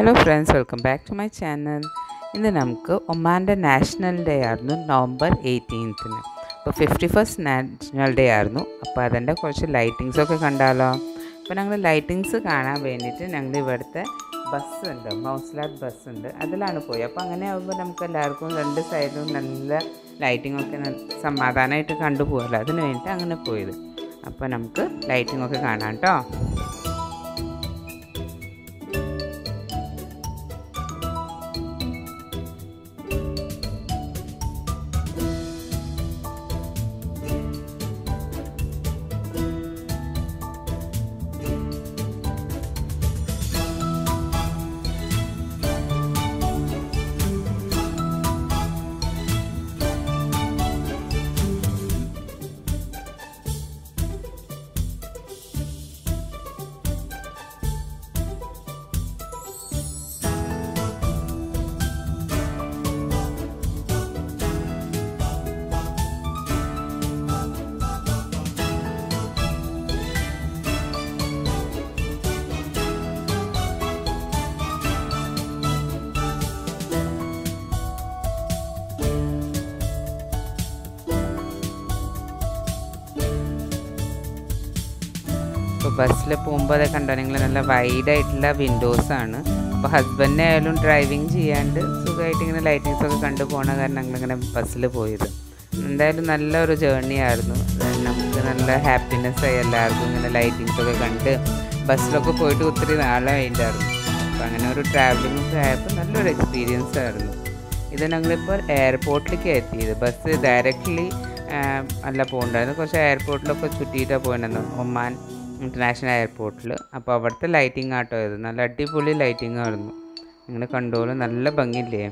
Hello friends, welcome back to my channel. In the Oman National Day arnu November 18th nu. So 51st National Day arnu. Appo adante korchu lightings okke kandalo. Appo nangal lightings kaanan venditte nangal ivarthe bus undu, Mausalat bus undu. Adilanu poi. Appo angane avumbo namukku ellarkum rendu side um nalla lighting okke sammadhanayittu kandu povalla. Adinu vendi angane poyidu. Appo namukku lighting okke kaanan to. Bus le pomba the kandanengla nalla wide aitla windows aanu appo husband ne ayalum driving cheyande sugayittu ingane lightings okke kandu pona karanam angala ingane bus le poyidu endayalum nalla oru journey aayirunnu namukku nalla happiness ay ellarkum ingane lightings okke kandu bus lokku poyittu uttri naala ayindarunnu appo angane oru traveling ayappo nalla oru experience aayirunnu idu nangale ippo airport like etiyadu bus directly alla poondarunnu korcha airport lokku chuttita poyinanu Oman International Airport lo appo avarthe lighting aato idu nalla adipoli lighting aanu ingane kandolu nalla bangille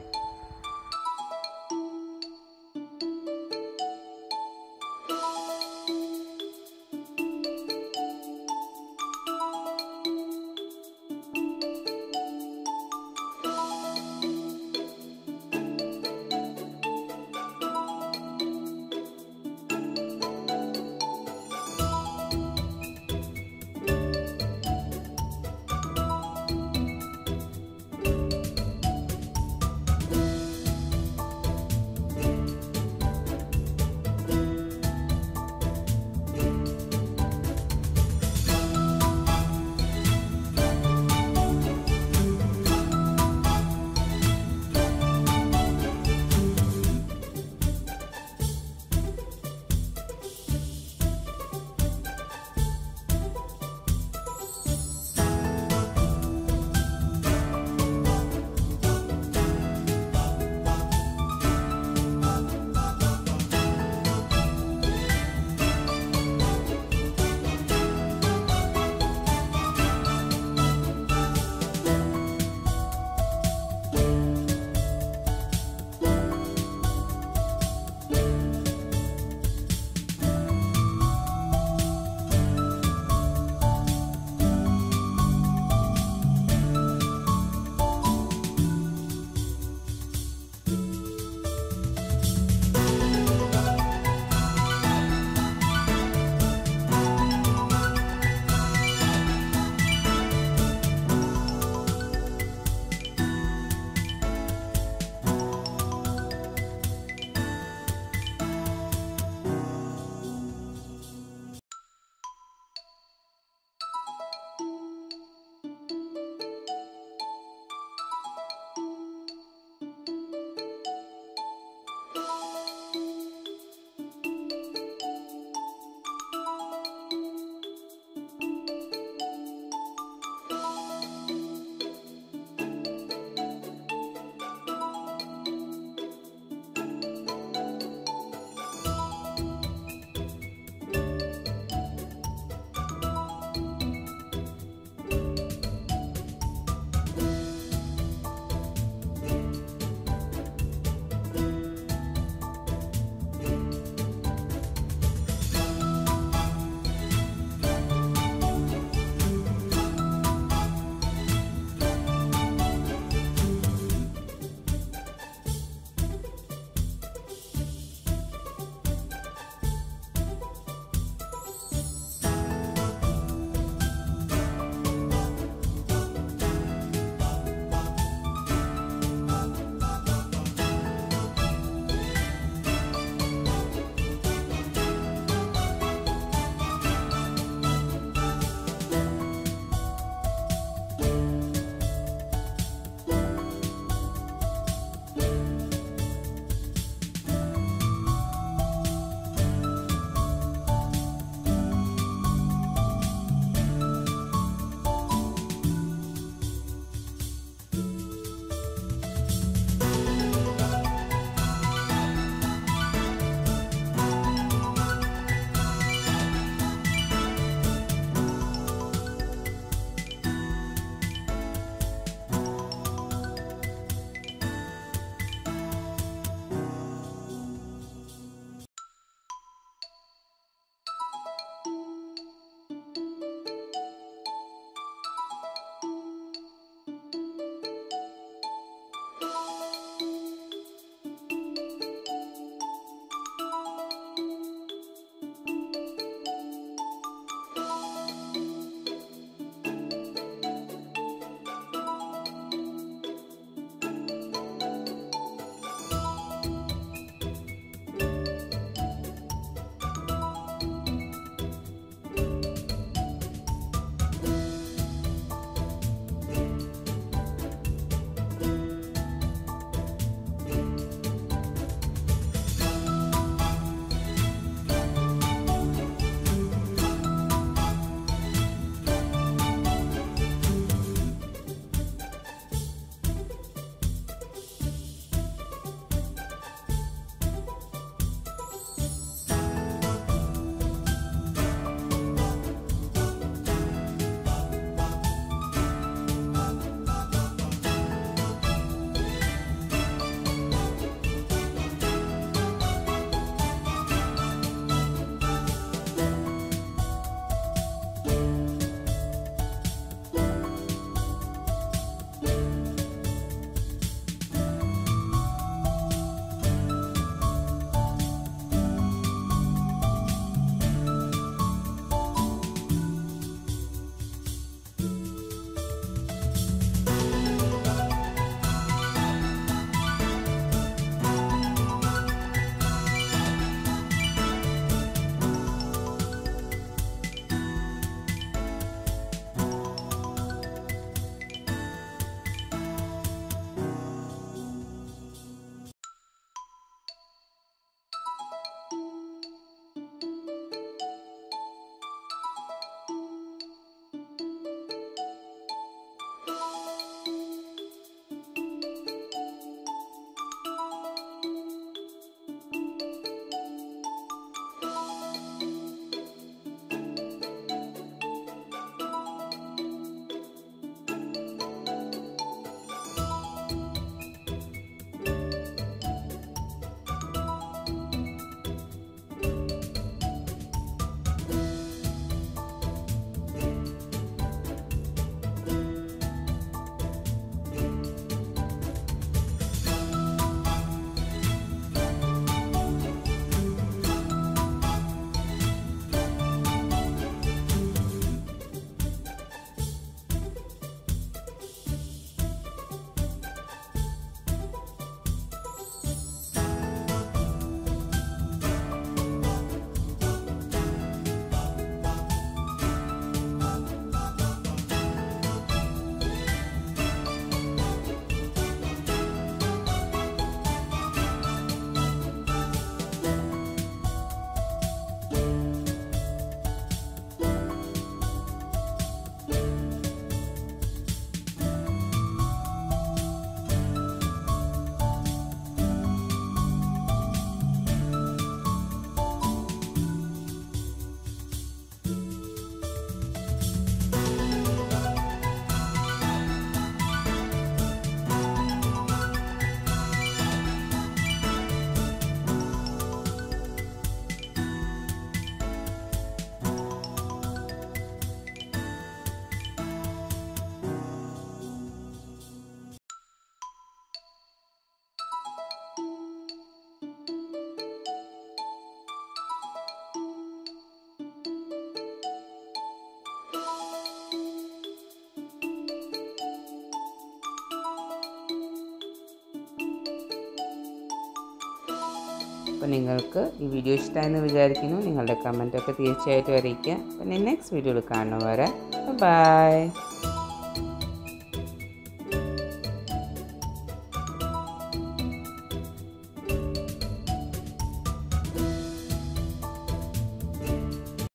അപ്പോൾ നിങ്ങൾക്ക് ഈ video ഇഷ്ടമായെന്ന് വിചാരിക്കുന്നു. നിങ്ങളുടെ കമൻറ്റൊക്കെ തീർച്ചയായിട്ടും അറിയിക്കുക. അപ്പോൾ ഞാൻ നെക്സ്റ്റ് വീഡിയോയിൽ കാണുന്നവരെ ബൈ.